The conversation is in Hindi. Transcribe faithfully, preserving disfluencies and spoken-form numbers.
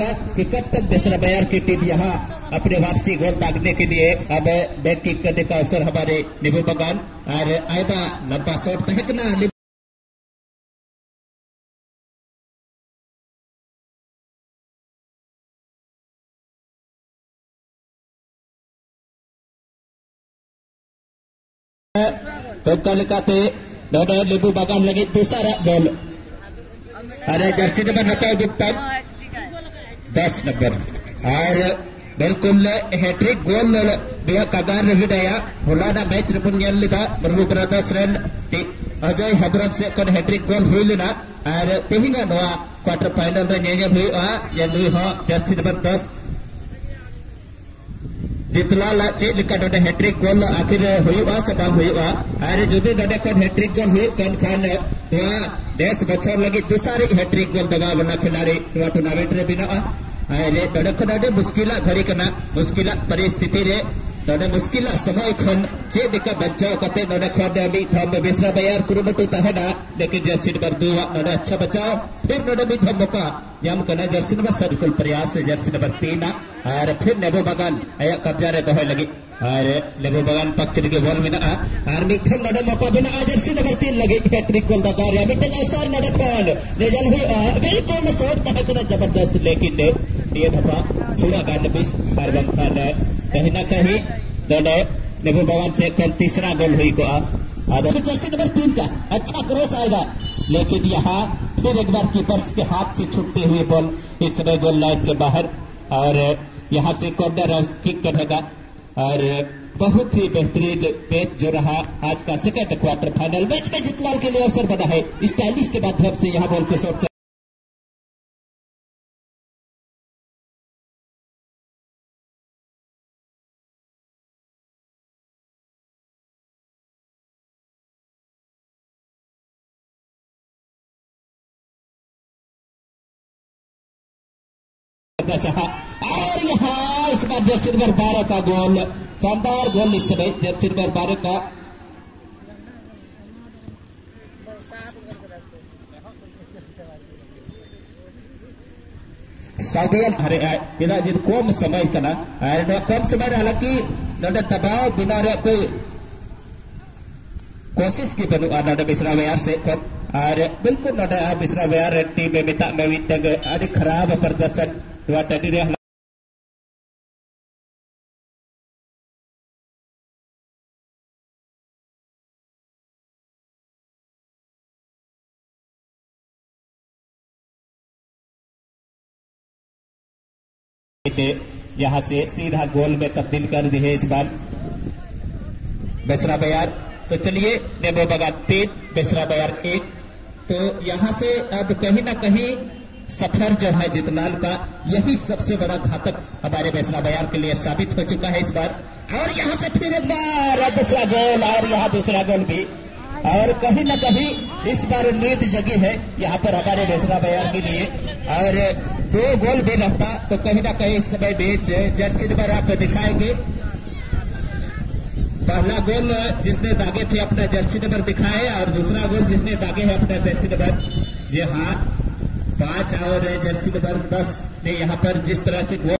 का कि कब तक दूसरा बयार की टीम यहाँ अपने वापसी गोल दागने के लिए अब बैक किक करने का अवसर हमारे नींबू बगान और आयबा लंबा शॉट तहकना तो लेकाते दादा नींबू बगान लगे दूसरा गोल अरे जर्सी नंबर बताओ गुप्ता दस नंबर और बिल्कुल हैट्रिक गोल कगार विदया होलाना मैच रपुन मुर्मू ब्रदर्स रन अजय हेब्रम से कौन हैट्रिक गोल हुई लेना और तेहिंग क्वार्टर फाइनल रे न्याय हुई आ या नुई हो जर्सी नंबर दस जीतलाल चेक लिखा डोडे हैट्रिक गोल आखिर हुई आ सदाम हुई आ और जो भी डोडे कौन हैट्रिक गोल हुई कौन खान दस बच्चों लगी दूसरे हैट्रिक गोल दगा बना खिलाड़ी टूर्नामेंट रे बिना अरे तड़े खन अड़े मुश्किल घड़ी कना मुश्किल परिस्थिति रे तड़े मुश्किल समय खन चेक का बचाव करते नोडे खन अभी थम बेसरा बयार कुरुमटू तहना लेकिन जर्सी नंबर दो नोडे अच्छा बचाव फिर नोडे भी थम मौका यम कना जर्सी नंबर सर्कुल प्रयास से जर्सी नंबर तीन और फिर नेबो बगान आया कब्जा रे दोहे लगी अरे लेबो बगान पक्ष के बॉल में ना और मिथन नडे मौका बिना एजेंसी नंबर तीन लगे हैट्रिक गोल दा कार्य मिथन अवसर नडे कॉल रिजल हुई और बिल्कुल शॉट तक का जबरदस्त लेकिन दे ये बाबा पूरा गांड बीस बार बनता है कहीं ना कहीं दोनों लेबो बगान से कौन तीसरा गोल हुई को अब जर्सी नंबर तीन का अच्छा क्रॉस आएगा लेकिन यहां फिर एक बार कीपर्स के हाथ से छूटते हुए बॉल इस समय गोल लाइन के बाहर और यहां से कॉर्नर किक करेगा और बहुत ही बेहतरीन मैच जो रहा आज का सेकंड क्वार्टर फाइनल मैच में जीतलाल के लिए अवसर बना है स्टाइलिश के माध्यम से यहाँ बॉल को शॉट चाहा और यहाँ इस बार जर्सी नंबर बारह का गोल शानदार गोल इस समय जर्सी नंबर बारह का सागेन हरे बिना जिन कम समय कना कम समय हालांकि दबाव बिना कोई कोशिश की बनुआ ना बिसरा व्यार से और बिल्कुल ना बिसरा व्यार टीम में मिता में वितंग आदि खराब प्रदर्शन dua tadi dia यहाँ से सीधा गोल में तब्दील कर दी है इस बार बेसरा बयार। तो चलिए नेबो बगान तीन बेसरा बयार एक। तो यहाँ से अब कहीं ना कहीं सफर जो है जीतलाल का यही सबसे बड़ा घातक हमारे बेसरा बयार के लिए साबित हो चुका है इस बार। और यहाँ से फिर एक बार दूसरा गोल और यहाँ दूसरा गोल भी और कहीं ना कहीं इस बार उम्मीद जगी है यहाँ पर हमारे बेसरा बयार के लिए। और दो गोल भी रहता तो कहीं ना कहीं इस समय मैच जर्सी नंबर आपको दिखाएंगे। पहला गोल जिसने दागे थे अपना जर्सी नंबर दिखाए और दूसरा गोल जिसने दागे है अपना जर्सी नंबर जी हाँ पांच और जर्सी नंबर दस ने यहाँ पर जिस तरह से